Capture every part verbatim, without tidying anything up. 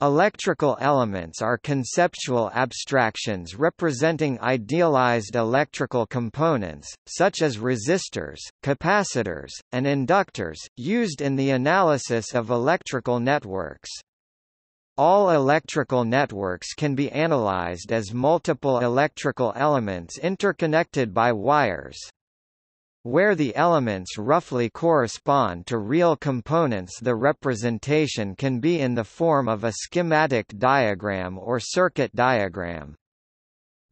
Electrical elements are conceptual abstractions representing idealized electrical components, such as resistors, capacitors, and inductors, used in the analysis of electrical networks. All electrical networks can be analyzed as multiple electrical elements interconnected by wires, where the elements roughly correspond to real components. The representation can be in the form of a schematic diagram or circuit diagram.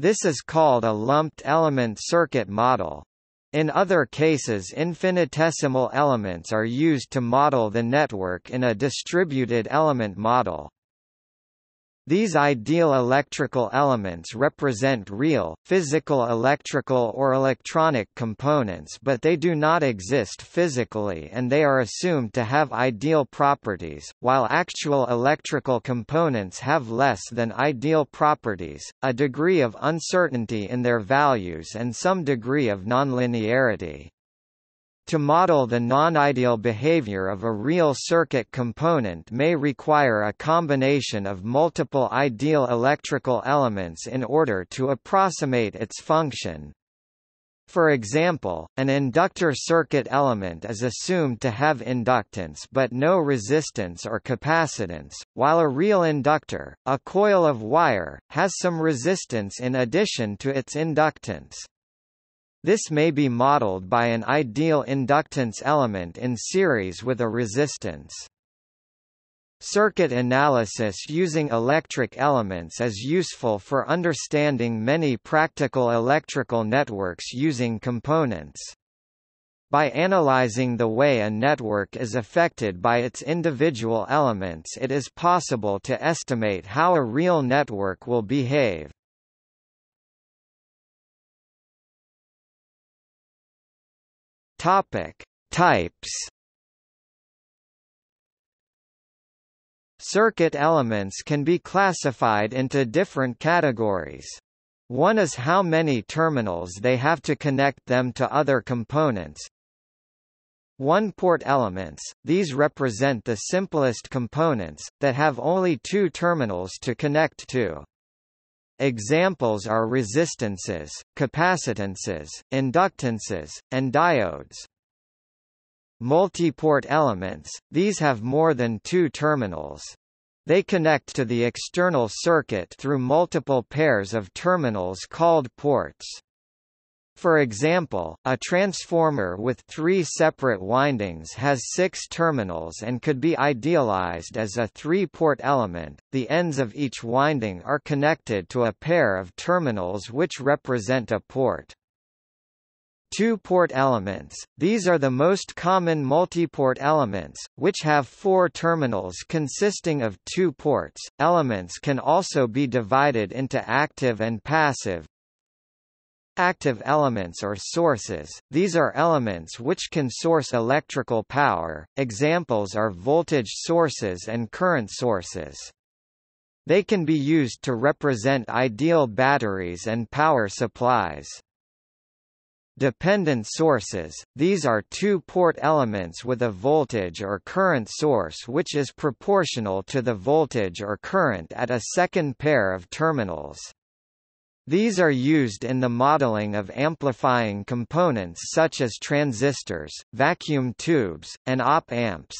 This is called a lumped element circuit model. In other cases, infinitesimal elements are used to model the network in a distributed element model. These ideal electrical elements represent real, physical electrical or electronic components, but they do not exist physically and they are assumed to have ideal properties, while actual electrical components have less than ideal properties, a degree of uncertainty in their values and some degree of nonlinearity. To model the non-ideal behavior of a real circuit component may require a combination of multiple ideal electrical elements in order to approximate its function. For example, an inductor circuit element is assumed to have inductance but no resistance or capacitance, while a real inductor, a coil of wire, has some resistance in addition to its inductance. This may be modeled by an ideal inductance element in series with a resistance. Circuit analysis using electric elements is useful for understanding many practical electrical networks using components. By analyzing the way a network is affected by its individual elements, it is possible to estimate how a real network will behave. Topic: Types. Circuit elements can be classified into different categories. One is how many terminals they have to connect them to other components. One-port elements, these represent the simplest components, that have only two terminals to connect to. Examples are resistances, capacitances, inductances, and diodes. Multiport elements, these have more than two terminals. They connect to the external circuit through multiple pairs of terminals called ports. For example, a transformer with three separate windings has six terminals and could be idealized as a three-port element. The ends of each winding are connected to a pair of terminals which represent a port. Two-port elements, these are the most common multiport elements, which have four terminals consisting of two ports. Elements can also be divided into active and passive. Active elements or sources, these are elements which can source electrical power. Examples are voltage sources and current sources. They can be used to represent ideal batteries and power supplies. Dependent sources, these are two-port elements with a voltage or current source which is proportional to the voltage or current at a second pair of terminals. These are used in the modeling of amplifying components such as transistors, vacuum tubes, and op-amps.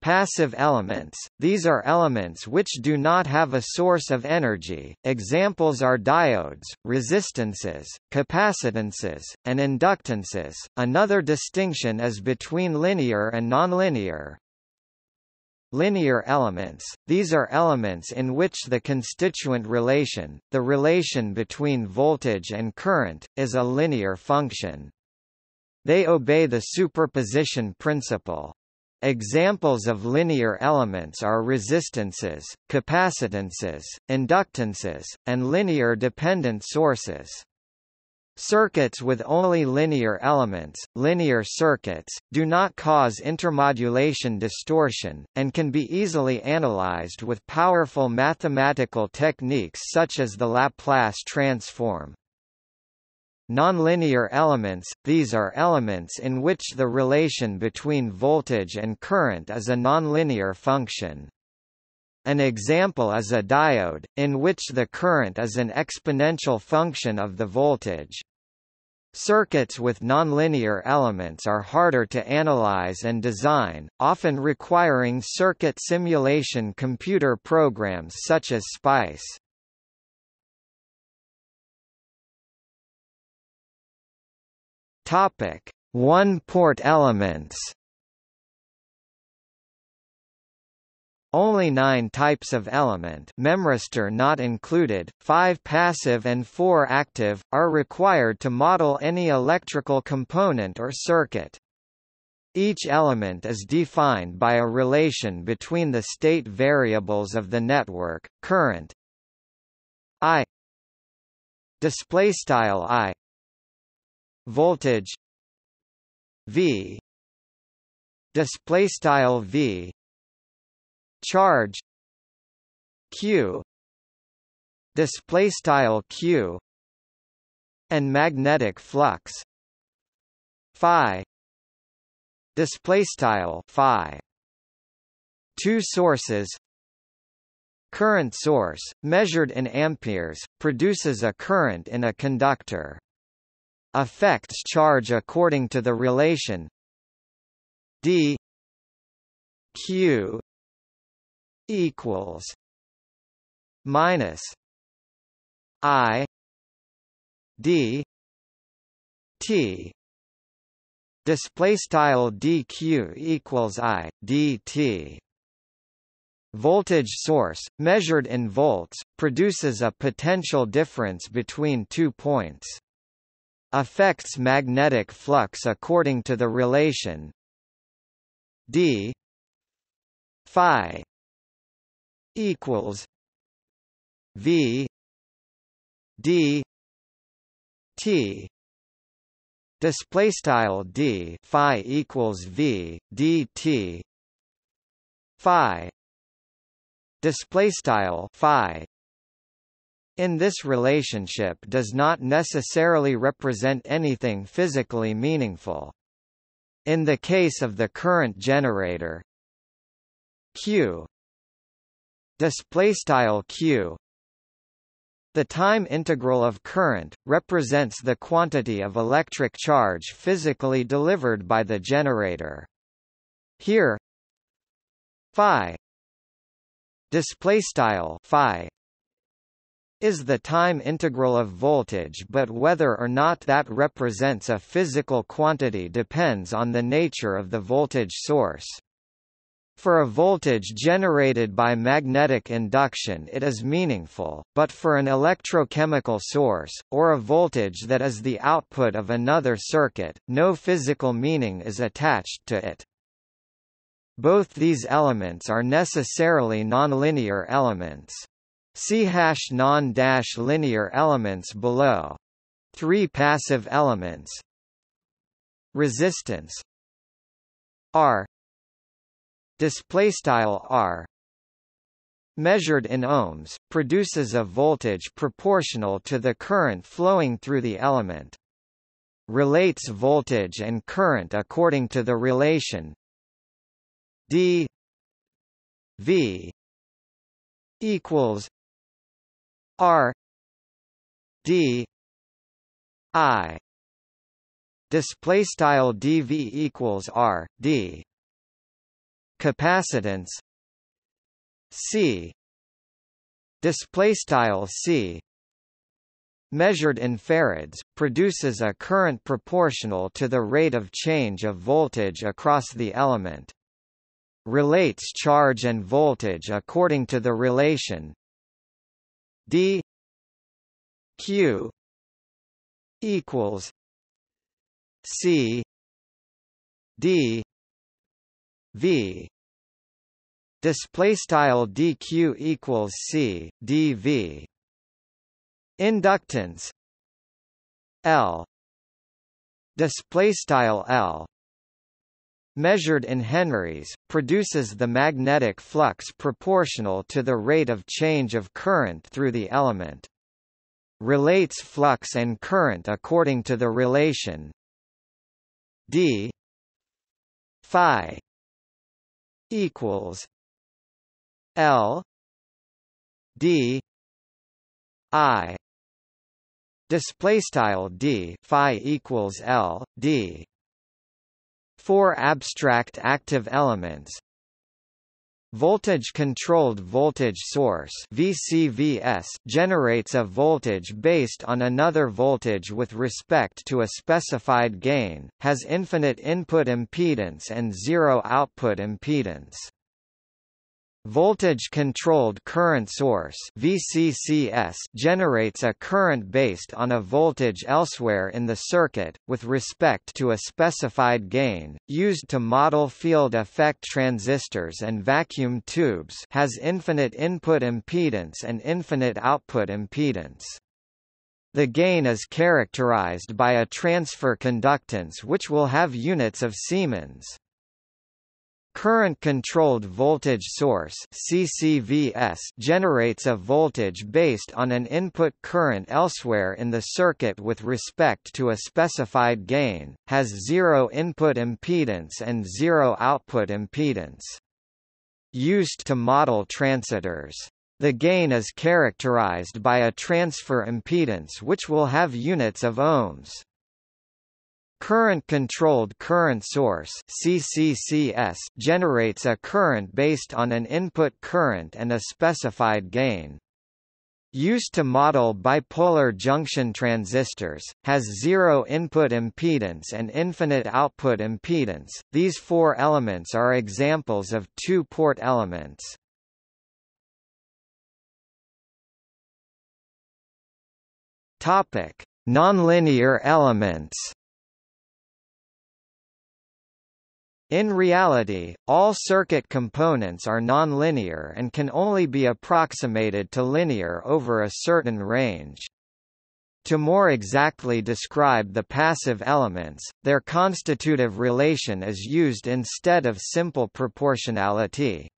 Passive elements, these are elements which do not have a source of energy. Examples are diodes, resistances, capacitances, and inductances. Another distinction is between linear and nonlinear. Linear elements, these are elements in which the constituent relation, the relation between voltage and current, is a linear function. They obey the superposition principle. Examples of linear elements are resistances, capacitances, inductances, and linear dependent sources. Circuits with only linear elements, linear circuits, do not cause intermodulation distortion, and can be easily analyzed with powerful mathematical techniques such as the Laplace transform. Nonlinear elements, these are elements in which the relation between voltage and current is a nonlinear function. An example is a diode, in which the current is an exponential function of the voltage. Circuits with nonlinear elements are harder to analyze and design, often requiring circuit simulation computer programs such as SPICE. Topic: One-port elements. Only nine types of element, memristor not included, five passive and four active, are required to model any electrical component or circuit. Each element is defined by a relation between the state variables of the network: current I, display style I, voltage V, display style V, charge Q, display style Q, and magnetic flux Phi, display style Phi. Two sources. Current source, measured in amperes, produces a current in a conductor. Affects charge according to the relation d Q equals minus I d t. Display style dq equals I dt. Voltage source, measured in volts, produces a potential difference between two points. Affects magnetic flux according to the relation d phi equals V D T. Display style D Phi equals V D T Phi. Display style Phi. In this relationship does not necessarily represent anything physically meaningful. In the case of the current generator, Q, display style Q, the time integral of current represents the quantity of electric charge physically delivered by the generator. Here Phi, display style Phi, is the time integral of voltage, but whether or not that represents a physical quantity depends on the nature of the voltage source. For a voltage generated by magnetic induction it is meaningful, but for an electrochemical source, or a voltage that is the output of another circuit, no physical meaning is attached to it. Both these elements are necessarily nonlinear elements. See hash non-linear elements below. Three passive elements. Resistance R, display style R, measured in ohms, produces a voltage proportional to the current flowing through the element. Relates voltage and current according to the relation d V equals R d I. Display style dV equals R d. Capacitance C, display style C, measured in farads, produces a current proportional to the rate of change of voltage across the element. Relates charge and voltage according to the relation d Q equals C d V. Display style dq equals C dV. Inductance L, display style L, measured in henries, produces the magnetic flux proportional to the rate of change of current through the element. Relates flux and current according to the relation d Phi equals L d I display style d phi equals L d. Four abstract active elements: voltage controlled voltage source V C V S generates a voltage based on another voltage with respect to a specified gain, has infinite input impedance and zero output impedance. Voltage controlled current source V C C S generates a current based on a voltage elsewhere in the circuit with respect to a specified gain, used to model field effect transistors and vacuum tubes, has infinite input impedance and infinite output impedance. The gain is characterized by a transfer conductance which will have units of Siemens. Current controlled voltage source C C V S generates a voltage based on an input current elsewhere in the circuit with respect to a specified gain, has zero input impedance and zero output impedance. Used to model transistors. The gain is characterized by a transfer impedance which will have units of ohms. Current controlled current source C C C S generates a current based on an input current and a specified gain. Used to model bipolar junction transistors, has zero input impedance and infinite output impedance. These four elements are examples of two-port elements. Topic: Nonlinear elements. In reality, all circuit components are nonlinear and can only be approximated to linear over a certain range. To more exactly describe the passive elements, their constitutive relation is used instead of simple proportionality.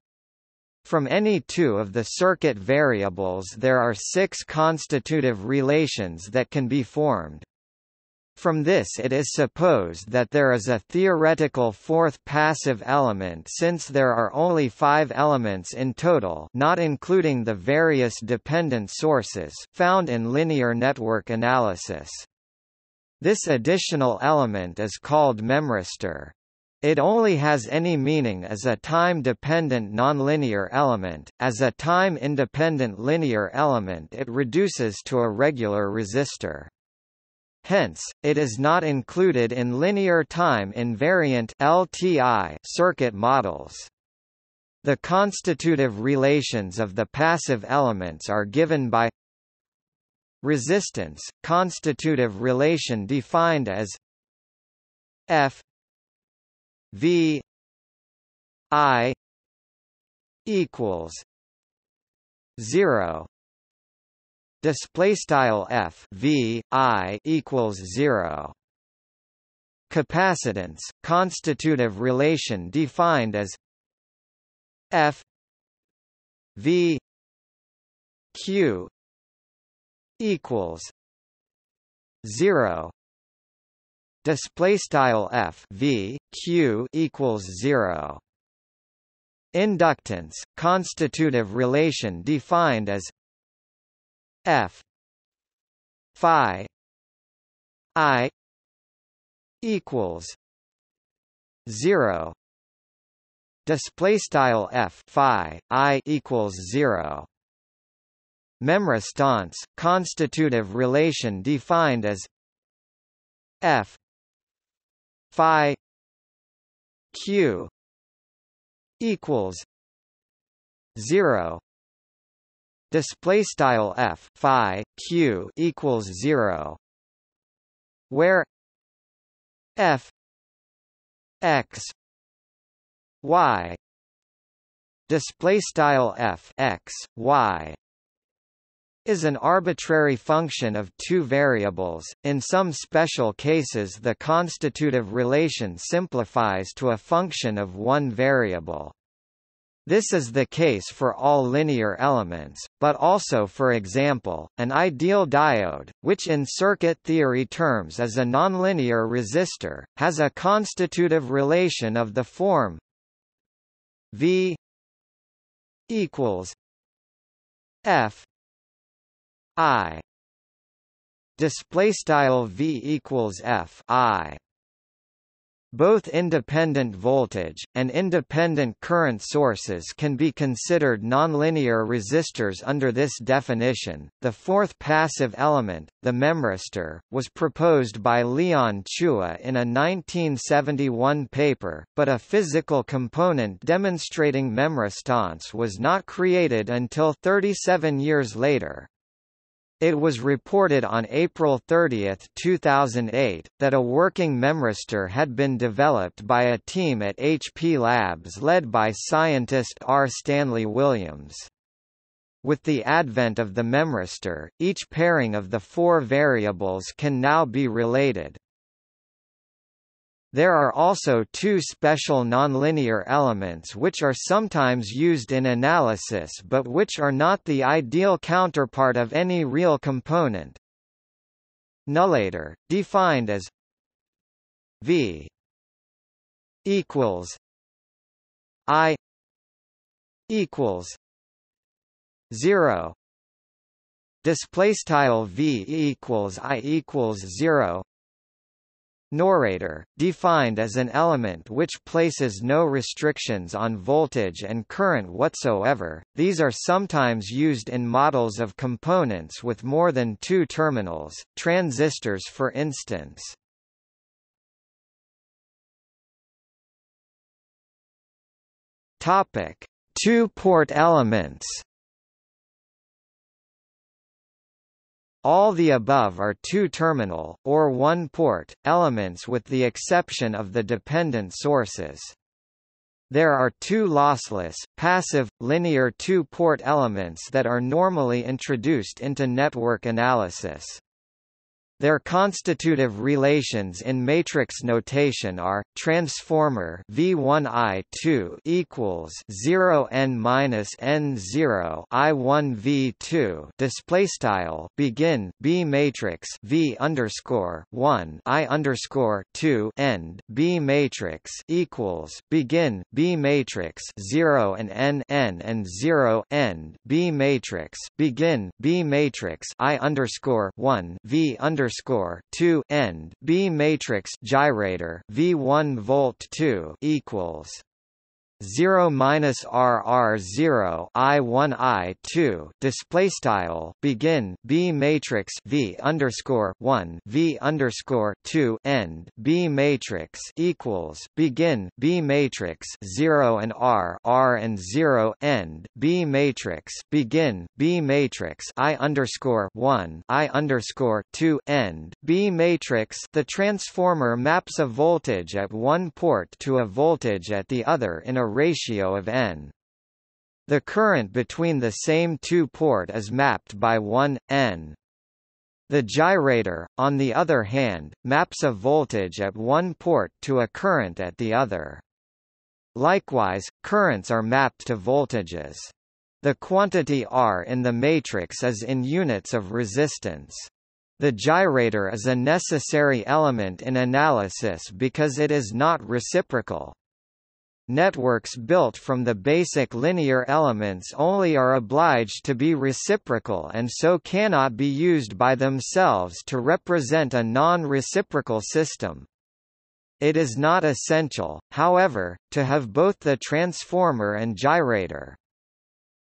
From any two of the circuit variables, there are six constitutive relations that can be formed. From this it is supposed that there is a theoretical fourth passive element since there are only five elements in total, not including the various dependent sources found in linear network analysis. This additional element is called memristor. It only has any meaning as a time-dependent nonlinear element. As a time-independent linear element it reduces to a regular resistor. Hence, it is not included in linear time invariant L T I circuit models. The constitutive relations of the passive elements are given by resistance, constitutive relation defined as F V I equals zero. Display style F V I equals zero. Capacitance, constitutive relation defined as F V Q equals zero. Display style F V Q equals zero. Inductance, constitutive relation defined as F phi I equals zero. Display style F phi I equals zero. Memristance, constitutive relation defined as F phi Q equals zero. Display style F phi Q equals zero, where F X Y display style F X Y is an arbitrary function of two variables. In some special cases, the constitutive relation simplifies to a function of one variable. This is the case for all linear elements, but also, for example, an ideal diode, which in circuit theory terms is a nonlinear resistor, has a constitutive relation of the form V equals F I display style V equals F I. Both independent voltage and independent current sources can be considered nonlinear resistors under this definition. The fourth passive element, the memristor, was proposed by Leon Chua in a nineteen seventy-one paper, but a physical component demonstrating memristance was not created until thirty-seven years later. It was reported on April thirtieth two thousand eight, that a working memristor had been developed by a team at H P Labs led by scientist R. Stanley Williams. With the advent of the memristor, each pairing of the four variables can now be related. There are also two special nonlinear elements which are sometimes used in analysis but which are not the ideal counterpart of any real component. Nullator, defined as V equals I equals zero, display style V equals I equals zero. Norator, defined as an element which places no restrictions on voltage and current whatsoever. These are sometimes used in models of components with more than two terminals, transistors for instance. Topic: Two-port elements. All the above are two-terminal, or one-port, elements with the exception of the dependent sources. There are two lossless, passive, linear two-port elements that are normally introduced into network analysis. Their constitutive relations in matrix notation are transformer V one I two equals zero N minus N zero I one V two display style begin B matrix V underscore one I underscore two end B matrix equals begin B matrix zero and N N and zero end B matrix begin B matrix I underscore one V underscore two end B matrix gyrator V one volt two equals zero minus R R zero I one I two display style begin B matrix V underscore one V underscore two end B matrix equals begin B matrix zero and R R and zero end B matrix begin B matrix I underscore one I underscore two end B matrix. The transformer maps a voltage at one port to a voltage at the other in a ratio of n. The current between the same two port is mapped by one, N. The gyrator, on the other hand, maps a voltage at one port to a current at the other. Likewise, currents are mapped to voltages. The quantity R in the matrix is in units of resistance. The gyrator is a necessary element in analysis because it is not reciprocal. Networks built from the basic linear elements only are obliged to be reciprocal and so cannot be used by themselves to represent a non-reciprocal system. It is not essential, however, to have both the transformer and gyrator.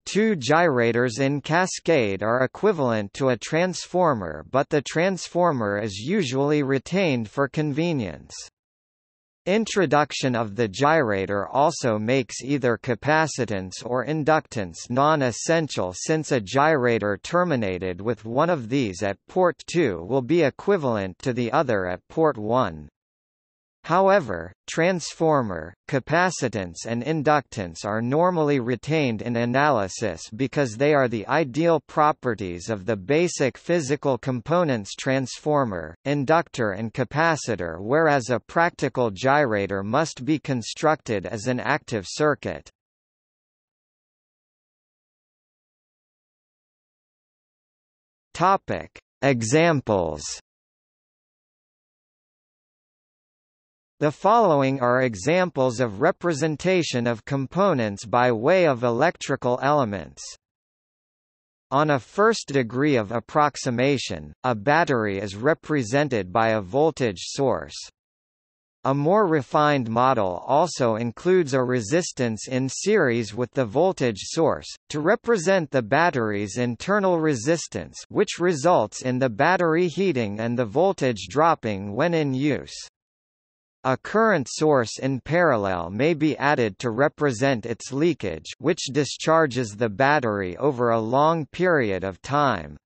Two gyrators in cascade are equivalent to a transformer, but the transformer is usually retained for convenience. Introduction of the gyrator also makes either capacitance or inductance non-essential, since a gyrator terminated with one of these at port two will be equivalent to the other at port one. However, transformer, capacitance and inductance are normally retained in analysis because they are the ideal properties of the basic physical components transformer, inductor and capacitor, whereas a practical gyrator must be constructed as an active circuit. Topic: Examples. The following are examples of representation of components by way of electrical elements. On a first degree of approximation, a battery is represented by a voltage source. A more refined model also includes a resistance in series with the voltage source, to represent the battery's internal resistance, which results in the battery heating and the voltage dropping when in use. A current source in parallel may be added to represent its leakage, which discharges the battery over a long period of time.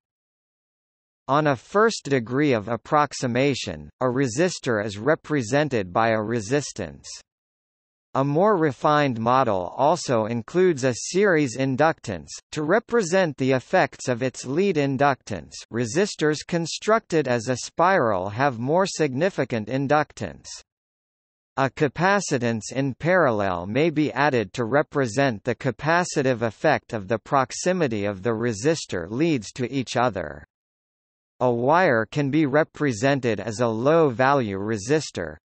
On a first degree of approximation, a resistor is represented by a resistance. A more refined model also includes a series inductance, to represent the effects of its lead inductance. Resistors constructed as a spiral have more significant inductance. A capacitance in parallel may be added to represent the capacitive effect of the proximity of the resistor leads to each other. A wire can be represented as a low-value resistor.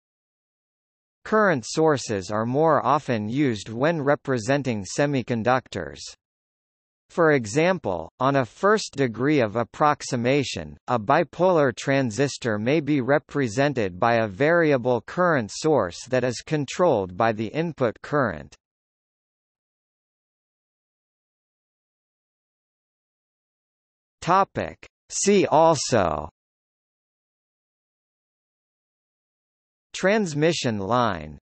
Current sources are more often used when representing semiconductors. For example, on a first degree of approximation, a bipolar transistor may be represented by a variable current source that is controlled by the input current. Topic: See also: Transmission line,